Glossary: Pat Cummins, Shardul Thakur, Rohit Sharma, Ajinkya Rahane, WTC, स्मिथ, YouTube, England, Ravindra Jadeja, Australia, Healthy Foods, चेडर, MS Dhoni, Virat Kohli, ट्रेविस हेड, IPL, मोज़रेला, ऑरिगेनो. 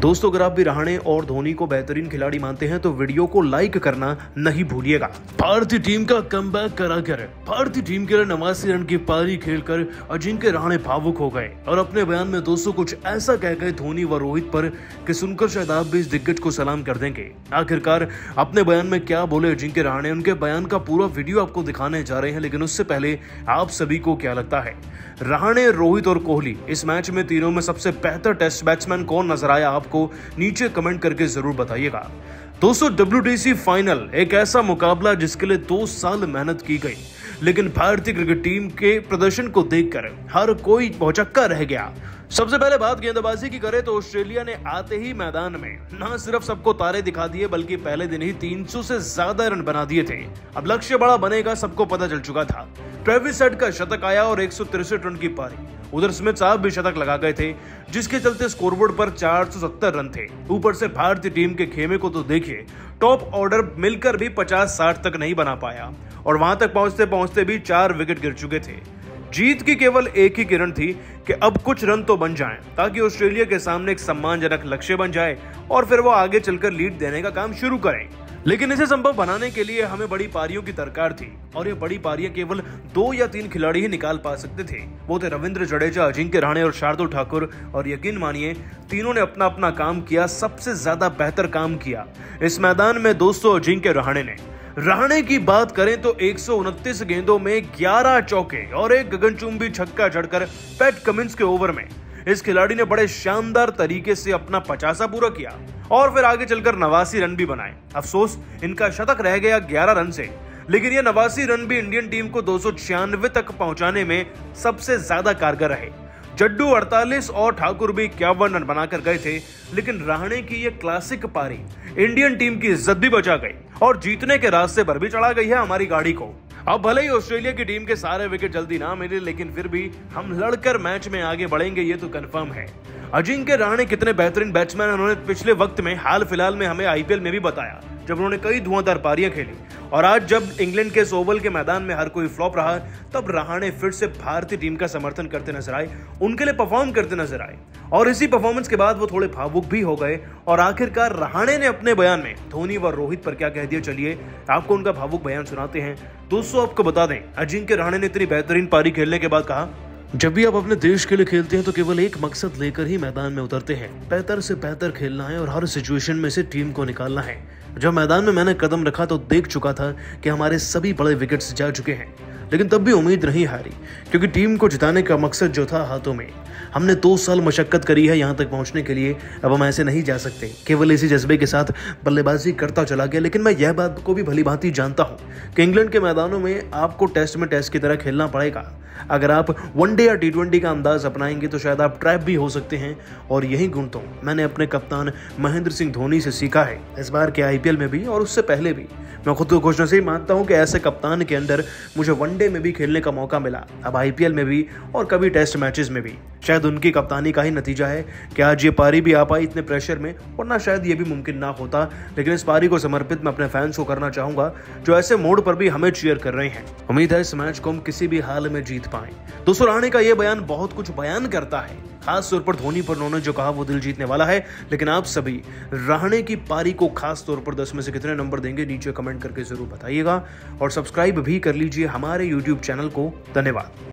दोस्तों, अगर आप भी रहाणे और धोनी को बेहतरीन खिलाड़ी मानते हैं तो वीडियो को लाइक करना नहीं भूलिएगा। भारतीय टीम का कमबैक कराकर भारतीय टीम के लिए 89 रन की पारी खेलकर अजिंक्य रहाणे भावुक हो गए और अपने बयान में दोस्तों कुछ ऐसा कह गए धोनी व रोहित पर कि सुनकर शायद आप भी इस दिग्गज को सलाम कर देंगे। आखिरकार अपने बयान में क्या बोले अजिंक्य रहाणे, उनके बयान का पूरा वीडियो आपको दिखाने जा रहे हैं, लेकिन उससे पहले आप सभी को क्या लगता है रहाणे, रोहित और कोहली इस मैच में तीनों में सबसे बेहतर टेस्ट बैट्समैन कौन नजर आया आपको, नीचे कमेंट करके जरूर बताइएगा। दोस्तों, WTC फाइनल एक ऐसा मुकाबला जिसके लिए 2 साल मेहनत की गई, लेकिन भारतीय क्रिकेट टीम के प्रदर्शन को देखकर हर कोई भौचक्का रह गया। सबसे पहले बात गेंदबाजी की करें तो ऑस्ट्रेलिया ने आते ही मैदान में न सिर्फ सबको तारे दिखा दिए बल्कि पहले दिन ही 300 से ज्यादा रन बना दिए थे। अब लक्ष्य बड़ा बनेगा, सबको पता चल चुका था। ट्रेविस हेड का शतक आया और 163 रन की पारी। उधर स्मिथ साहब भी शतक लगा गए थे जिसके चलते स्कोरबोर्ड पर 470 रन थे। ऊपर से भारतीय टीम के खेमे को तो देखिए, टॉप ऑर्डर मिलकर भी 50-60 तक नहीं बना पाया और वहां तक पहुंचते पहुंचते भी 4 विकेट गिर चुके थे। जीत की केवल एक ही किरण थी कि अब कुछ रन तो बन जाएं ताकि ऑस्ट्रेलिया के सामने एक सम्मानजनक लक्ष्य बन जाए और फिर वो आगे चलकर लीड देने का काम शुरू करें, लेकिन इसे संभव बनाने के लिए हमें बड़ी पारियों की दरकार थी और ये बड़ी पारियां केवल 2 या 3 खिलाड़ी ही निकाल पा सकते थे। वो थे रविंद्र जडेजा, अजिंक्य रहाणे और शार्दुल ठाकुर। और यकीन मानिए तीनों ने अपना अपना काम किया, सबसे ज्यादा बेहतर काम किया इस मैदान में दोस्तों अजिंक्य रहाणे ने। रहाणे की बात करें तो 129 गेंदों में 11 चौके और एक गगनचुंबी छक्का जड़कर पैट कमिंस के ओवर में इस खिलाड़ी ने बड़े शानदार तरीके से अपना 50वां पूरा किया और फिर आगे चलकर 89 रन भी बनाए। अफसोस इनका शतक रह गया 11 रन से, लेकिन ये 89 रन भी इंडियन टीम को 296 तक पहुंचाने में सबसे ज्यादा कारगर रहे। जड्डू 48 और ठाकुर भी 51 रन बनाकर गए थे, लेकिन रहाणे की ये क्लासिक पारी इंडियन टीम की इज्जत भी बचा गई और जीतने के रास्ते पर भी चढ़ा गई है हमारी गाड़ी को। अब भले ही ऑस्ट्रेलिया की टीम के सारे विकेट जल्दी ना मिले, लेकिन फिर भी हम लड़कर मैच में आगे बढ़ेंगे, ये तो कंफर्म है। अजिंक्य रहाणे कितने बेहतरीन बैट्समैन उन्होंने पिछले वक्त में हाल फिलहाल में हमें IPL में भी बताया जब उन्होंने कई धुआंधार पारियां खेली, और आज जब इंग्लैंड के ओवल के मैदान में हर कोई फ्लॉप रहा तब रहाणे फिर से भारतीय टीम का समर्थन करते नजर आए, उनके लिए परफॉर्म करते नजर आए और इसी परफॉर्मेंस के बाद वो थोड़े भावुक भी हो गए। और आखिरकार रहाणे ने अपने बयान में धोनी व रोहित पर क्या कह दिया, चलिए आपको उनका भावुक बयान सुनाते हैं। दोस्तों, आपको बता दें अजिंक्य रहाणे ने इतनी बेहतरीन पारी खेलने के बाद कहा, जब भी आप अपने देश के लिए खेलते हैं तो केवल एक मकसद लेकर ही मैदान में उतरते हैं, बेहतर से बेहतर खेलना है और हर सिचुएशन में से टीम को निकालना है। जब मैदान में मैंने कदम रखा तो देख चुका था कि हमारे सभी बड़े विकेट्स जा चुके हैं, लेकिन तब भी उम्मीद नहीं हारी क्योंकि टीम को जिताने का मकसद जो था हाथों में। हमने 2 साल मशक्कत करी है यहाँ तक पहुँचने के लिए, अब हम ऐसे नहीं जा सकते। केवल इसी जज्बे के साथ बल्लेबाजी करता चला गया, लेकिन मैं यह बात को भी भलीभांति जानता हूँ कि इंग्लैंड के मैदानों में आपको टेस्ट में टेस्ट की तरह खेलना पड़ेगा। अगर आप वनडे या T20 का अंदाज अपनाएंगे तो शायद आप ट्रैप भी हो सकते हैं और यही गुण तो मैंने अपने कप्तान महेंद्र सिंह धोनी से सीखा है, इस बार के IPL में भी और उससे पहले भी। मैं खुद को खुश नसीब मानता हूँ कि ऐसे कप्तान के अंदर मुझे वनडे में भी खेलने का मौका मिला, अब IPL में भी और कभी टेस्ट मैचेस में भी। शायद उनकी कप्तानी का ही नतीजा है कि आज ये पारी भी आ पाई इतने प्रेशर में, वरना शायद ये भी मुमकिन ना होता। लेकिन इस पारी को समर्पित मैं अपने फैंस को करना चाहूँगा जो ऐसे मोड पर भी हमें चीयर कर रहे हैं। उम्मीद है इस मैच को हम किसी भी हाल में जीत पाएं। दोस्तों, रहाणे का ये बयान बहुत कुछ बयान करता है, खास तौर पर धोनी पर उन्होंने जो कहा वो दिल जीतने वाला है। लेकिन आप सभी रहाणे की पारी को खास तौर पर 10 में से कितने नंबर देंगे, नीचे कमेंट करके जरूर बताइएगा और सब्सक्राइब भी कर लीजिए हमारे YouTube चैनल को। धन्यवाद।